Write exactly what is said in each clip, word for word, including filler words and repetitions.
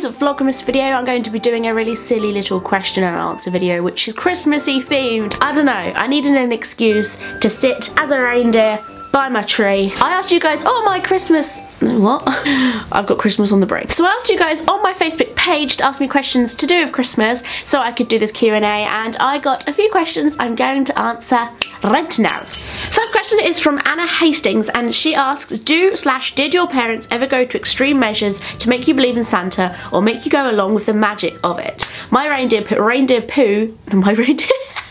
today's Vlogmas video, I'm going to be doing a really silly little question and answer video, which is Christmassy themed. I don't know, I needed an excuse to sit as a reindeer by my tree. I asked you guys, oh my Christmas, what? I've got Christmas on the brain. So I asked you guys on my Facebook page to ask me questions to do with Christmas so I could do this Q and A, and I got a few questions I'm going to answer right now. First question is from Anna Hastings, and she asks, do slash did your parents ever go to extreme measures to make you believe in Santa or make you go along with the magic of it? My reindeer put reindeer poo, my reindeer,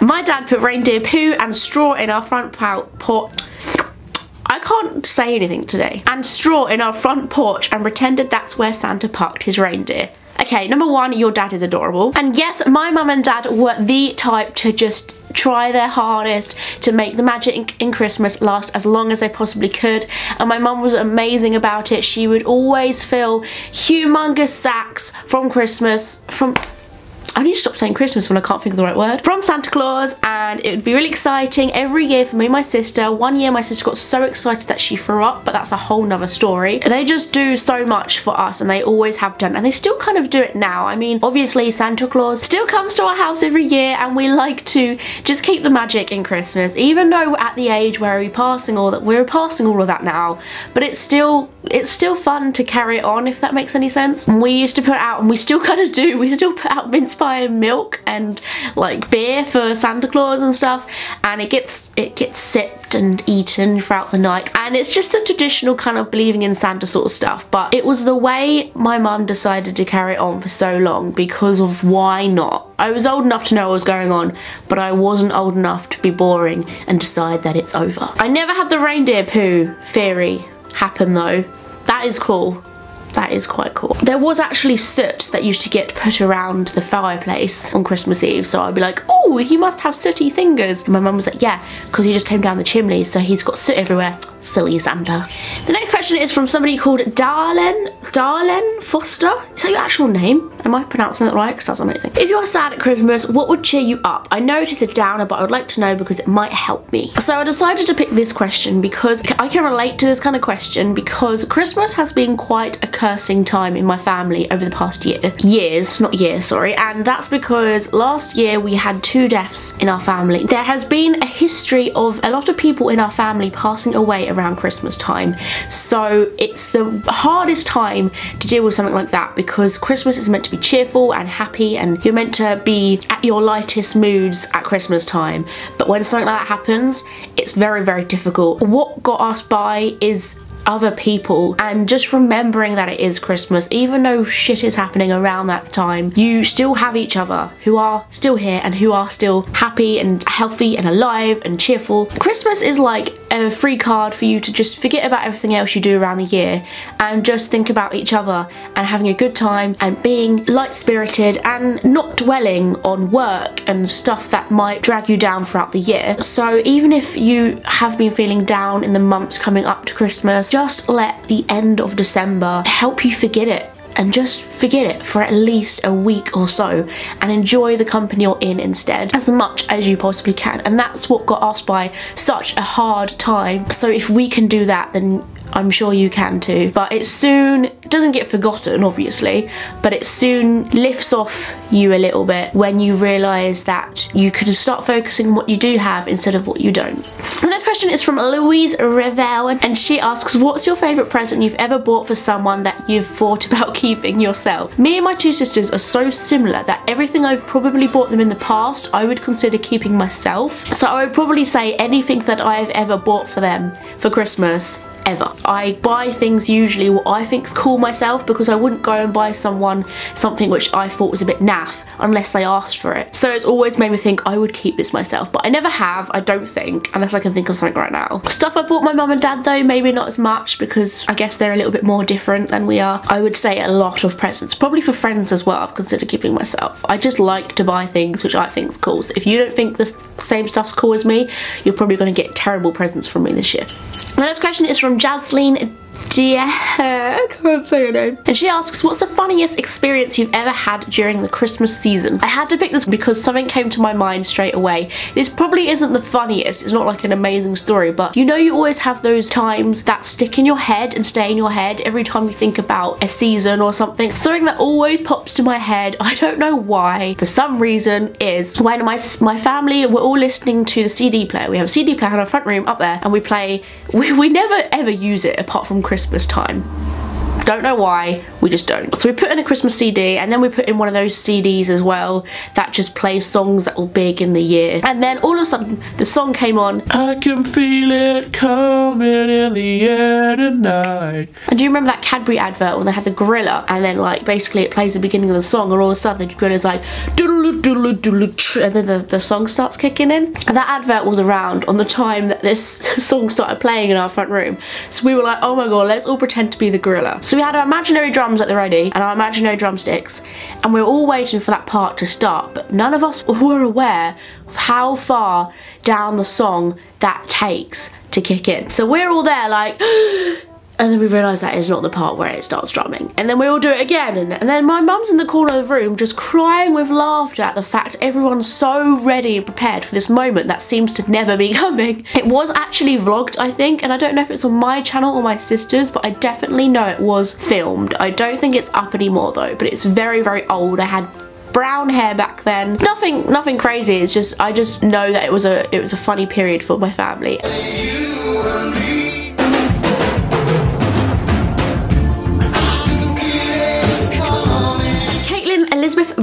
my dad put reindeer poo and straw in our front porch. I can't say anything today. And straw in our front porch and pretended that's where Santa parked his reindeer. Okay, number one, your dad is adorable. And yes, my mum and dad were the type to just try their hardest to make the magic in Christmas last as long as they possibly could, and my mum was amazing about it. She would always fill humongous sacks from Christmas, from... I need to stop saying Christmas when I can't think of the right word. From Santa Claus, and it would be really exciting every year for me and my sister. One year my sister got so excited that she threw up, but that's a whole nother story. They just do so much for us, and they always have done, and they still kind of do it now. I mean, obviously Santa Claus still comes to our house every year, and we like to just keep the magic in Christmas, even though we're at the age where we're passing all that we're passing all of that now. But it's still it's still fun to carry it on, if that makes any sense. We used to put out, and we still kind of do, we still put out mince milk and like beer for Santa Claus and stuff, and it gets it gets sipped and eaten throughout the night, and it's just a traditional kind of believing in Santa sort of stuff. But it was the way my mum decided to carry it on for so long, because of why not? I was old enough to know what was going on, but I wasn't old enough to be boring and decide that it's over. I never had the reindeer poo theory happen though. That is cool. That is quite cool. There was actually soot that used to get put around the fireplace on Christmas Eve, so I'd be like, oh, he must have sooty fingers. And my mum was like, yeah, because he just came down the chimney, so he's got soot everywhere. Silly Santa. The next question is from somebody called Darlene, Darlene Foster. Is that your actual name? Am I pronouncing that right? Because that's amazing. If you're sad at Christmas, what would cheer you up? I know it is a downer, but I would like to know because it might help me. So I decided to pick this question because I can relate to this kind of question, because Christmas has been quite a cursing time in my family over the past year. Years, not years, sorry. And that's because last year we had two deaths in our family. There has been a history of a lot of people in our family passing away around Christmas time, so it's the hardest time to deal with something like that, because Christmas is meant to be cheerful and happy, and you're meant to be at your lightest moods at Christmas time. But when something like that happens, it's very, very difficult. What got us by is other people, and just remembering that it is Christmas, even though shit is happening around that time, you still have each other who are still here and who are still happy and healthy and alive and cheerful. Christmas is like a free card for you to just forget about everything else you do around the year and just think about each other and having a good time and being light-spirited and not dwelling on work and stuff that might drag you down throughout the year. So even if you have been feeling down in the months coming up to Christmas, just let the end of December help you forget it, and just forget it for at least a week or so and enjoy the company you're in instead as much as you possibly can. And that's what got us by such a hard time, so if we can do that, then I'm sure you can too. But it soon doesn't get forgotten, obviously, but it soon lifts off you a little bit when you realise that you could start focusing on what you do have instead of what you don't. The next question is from Louise Revell, and she asks, what's your favourite present you've ever bought for someone that you've thought about keeping yourself? Me and my two sisters are so similar that everything I've probably bought them in the past I would consider keeping myself, so I would probably say anything that I've ever bought for them for Christmas ever. I buy things usually what I think's cool myself, because I wouldn't go and buy someone something which I thought was a bit naff unless they asked for it. So it's always made me think I would keep this myself, but I never have, I don't think, unless I can think of something right now. Stuff I bought my mum and dad though, maybe not as much, because I guess they're a little bit more different than we are. I would say a lot of presents, probably for friends as well, I've considered keeping myself. I just like to buy things which I think's cool, so if you don't think the same stuff's cool as me, you're probably going to get terrible presents from me this year. The next question is from Jasleen Jia, I can't say her name. And she asks, what's the funniest experience you've ever had during the Christmas season? I had to pick this because something came to my mind straight away. This probably isn't the funniest, it's not like an amazing story, but you know you always have those times that stick in your head and stay in your head every time you think about a season or something. Something that always pops to my head, I don't know why, for some reason, is when my my family were all listening to the C D player. We have a C D player in our front room up there and we play, we, we never ever use it apart from Christmas time. Don't know why, we just don't. So we put in a Christmas C D and then we put in one of those C Ds as well that just plays songs that were big in the year. And then all of a sudden the song came on, I can feel it coming in the air tonight. And do you remember that Cadbury advert when they had the gorilla and then like basically it plays the beginning of the song and all of a sudden the gorilla's like doodle doodle doodle and then the, the song starts kicking in? And that advert was around on the time that this song started playing in our front room. So we were like, oh my god, let's all pretend to be the gorilla. So So we had our imaginary drums at the ready and our imaginary drumsticks and we were all waiting for that part to start, but none of us were aware of how far down the song that takes to kick in. So we're all there like and then we realise that is not the part where it starts drumming. And then we all do it again. And, and then my mum's in the corner of the room just crying with laughter at the fact everyone's so ready and prepared for this moment that seems to never be coming. It was actually vlogged, I think, and I don't know if it's on my channel or my sister's, but I definitely know it was filmed. I don't think it's up anymore though, but it's very, very old. I had brown hair back then. Nothing, nothing crazy. It's just, I just know that it was a, it was a funny period for my family.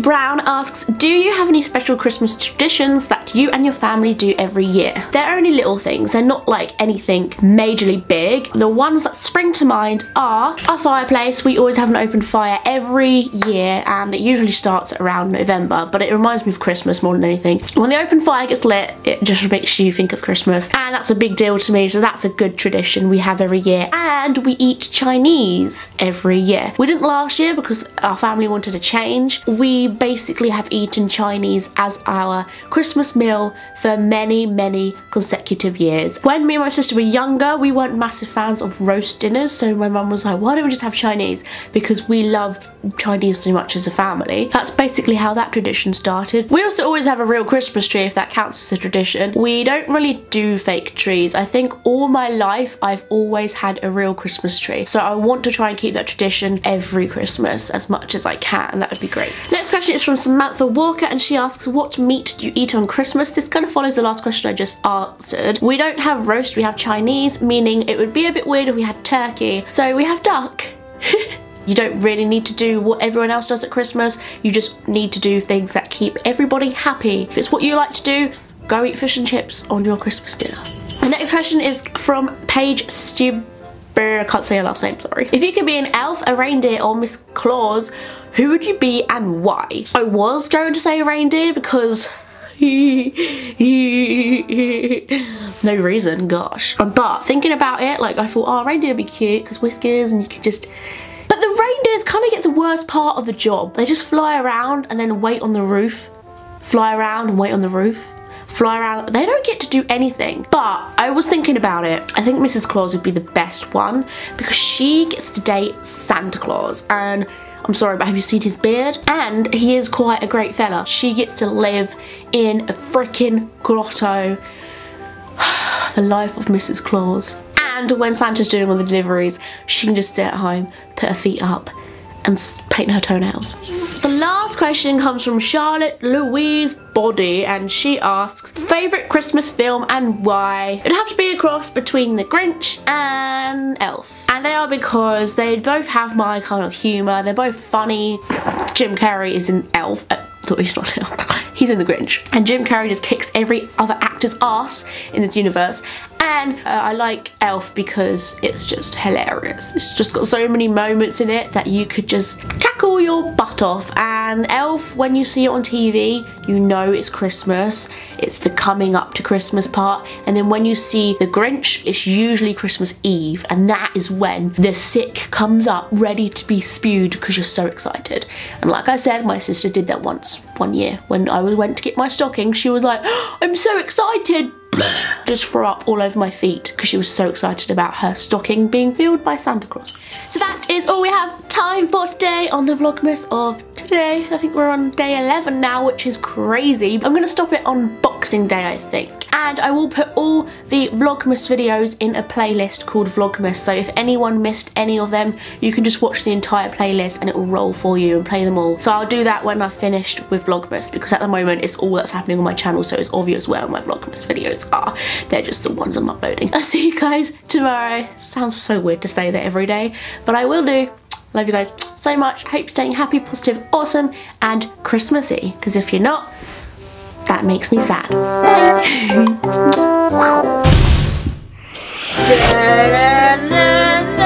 Brown asks, do you have any special Christmas traditions that you and your family do every year? They're only little things, they're not like anything majorly big. The ones that spring to mind are our fireplace. We always have an open fire every year and it usually starts around November, but it reminds me of Christmas more than anything. When the open fire gets lit, it just makes you think of Christmas and that's a big deal to me, so that's a good tradition we have every year. And we eat Chinese every year. We didn't last year because our family wanted a change. We basically have eaten Chinese as our Christmas meal for many, many consecutive years. When me and my sister were younger, we weren't massive fans of roast dinners, so my mum was like, why don't we just have Chinese? Because we loved Chinese so much as a family. That's basically how that tradition started. We also always have a real Christmas tree, if that counts as a tradition. We don't really do fake trees. I think all my life I've always had a real Christmas tree, so I want to try and keep that tradition every Christmas as much as I can, and that would be great. Next question is from Samantha Walker and she asks, what meat do you eat on Christmas? This kind of follows the last question I just answered. We don't have roast, we have Chinese, meaning it would be a bit weird if we had turkey, so we have duck. You don't really need to do what everyone else does at Christmas, you just need to do things that keep everybody happy. If it's what you like to do, go eat fish and chips on your Christmas dinner. The next question is from Paige Stuber. I can't say your last name, sorry. If you could be an elf, a reindeer, or Miss Claus, who would you be and why? I was going to say a reindeer because no reason, gosh. But thinking about it, like I thought, oh, reindeer would be cute because whiskers and you could just... But the reindeers kind of get the worst part of the job. They just fly around and then wait on the roof. Fly around and wait on the roof. Fly around, they don't get to do anything. But I was thinking about it, I think Missus Claus would be the best one because she gets to date Santa Claus and I'm sorry, but have you seen his beard? And he is quite a great fella. She gets to live in a freaking grotto. The life of Missus Claus. And when Santa's doing all the deliveries, she can just stay at home, put her feet up and paint her toenails. The last question comes from Charlotte Louise Boddy and she asks, favourite Christmas film and why? It'd have to be a cross between The Grinch and Elf. And they are because they both have my kind of humour, they're both funny. Jim Carrey is in Elf. Uh, he's not in Elf. He's in The Grinch. And Jim Carrey just kicks every other actor's ass in this universe. And uh, I like Elf because it's just hilarious. It's just got so many moments in it that you could just cackle your butt off. And Elf, when you see it on T V, you know it's Christmas. It's the coming up to Christmas part. And then when you see The Grinch, it's usually Christmas Eve. And that is when the sick comes up ready to be spewed because you're so excited. And like I said, my sister did that once, one year. When I went to get my stocking, she was like, oh, I'm so excited. just threw up all over my feet because she was so excited about her stocking being filled by Santa Claus. So that is all we have time for today on the Vlogmas of today. I think we're on day eleven now, which is crazy. I'm going to stop it on Boxing Day, I think. And I will put all the Vlogmas videos in a playlist called Vlogmas, so if anyone missed any of them, you can just watch the entire playlist and it will roll for you and play them all. So I'll do that when I've finished with Vlogmas, because at the moment it's all that's happening on my channel, so it's obvious where my Vlogmas videos are. They're just the ones I'm uploading. I'll see you guys tomorrow. Sounds so weird to say that every day, but I will do. Love you guys so much. Hope you're staying happy, positive, awesome, and Christmassy, because if you're not, that makes me sad. Bye.